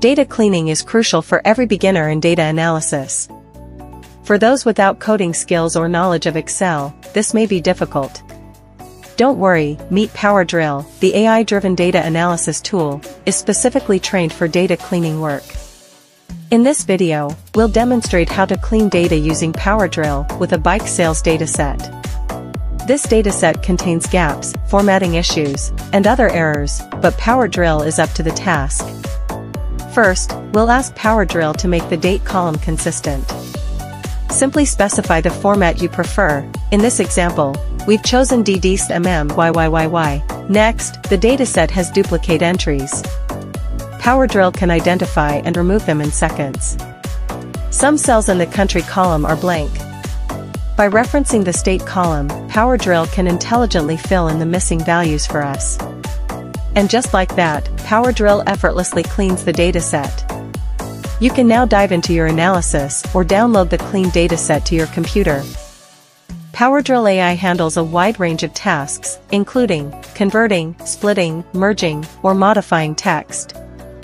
Data cleaning is crucial for every beginner in data analysis. For those without coding skills or knowledge of Excel, this may be difficult. Don't worry, meet Powerdrill, the AI-driven data analysis tool, is specifically trained for data cleaning work. In this video, we'll demonstrate how to clean data using Powerdrill with a bike sales dataset. This dataset contains gaps, formatting issues, and other errors, but Powerdrill is up to the task. First, we'll ask Powerdrill to make the date column consistent. Simply specify the format you prefer. In this example, we've chosen DDSMMYYYY. Next, the dataset has duplicate entries. Powerdrill can identify and remove them in seconds. Some cells in the country column are blank. By referencing the state column, Powerdrill can intelligently fill in the missing values for us. And just like that, Powerdrill effortlessly cleans the dataset. You can now dive into your analysis or download the clean dataset to your computer. Powerdrill AI handles a wide range of tasks, including converting, splitting, merging, or modifying text,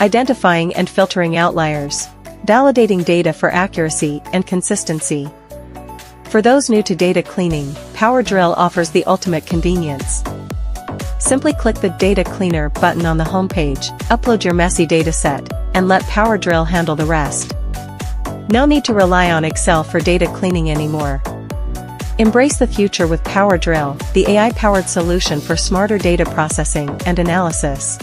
identifying and filtering outliers, validating data for accuracy and consistency. For those new to data cleaning, Powerdrill offers the ultimate convenience. Simply click the Data Cleaner button on the homepage, upload your messy dataset, and let Powerdrill handle the rest. No need to rely on Excel for data cleaning anymore. Embrace the future with Powerdrill, the AI-powered solution for smarter data processing and analysis.